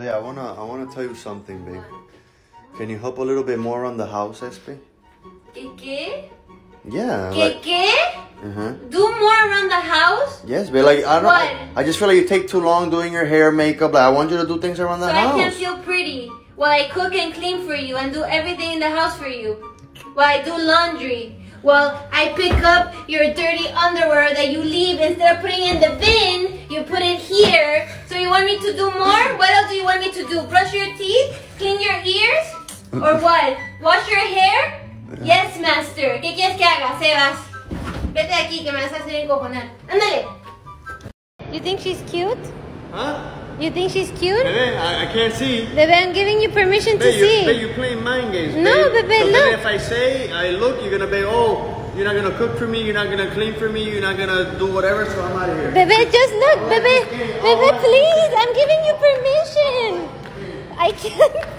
Babe, I wanna tell you something, babe. Can you help a little bit more on the house, Espe? ¿Qué? Yeah. ¿Qué? Like, do more around the house? Yes, babe. Like, I just feel like you take too long doing your hair, makeup. Like, I want you to do things around the house. So I can feel pretty while I cook and clean for you and do everything in the house for you. While I do laundry. While I pick up your dirty underwear that you leave. Instead of putting it in the bin, you put it here. So you want me to do more? What else do you want me to do? Brush your teeth? Clean your ears? Or what? Wash your hair? Yes, master. ¿Qué quieres que haga, Sebas? Vete aquí que me vas a hacer encojonar. Ándale. You think she's cute? Huh? You think she's cute? Bebe, I can't see. Bebe, I'm giving you permission to see. Bebe, you're playing mind games. No, Bebe, look. If I say, I look, you're going to be, oh, you're not going to cook for me, you're not going to clean for me, you're not going to do whatever, so I'm out of here. Bebe, just look. Bebe, please, I'm giving you permission. I can't.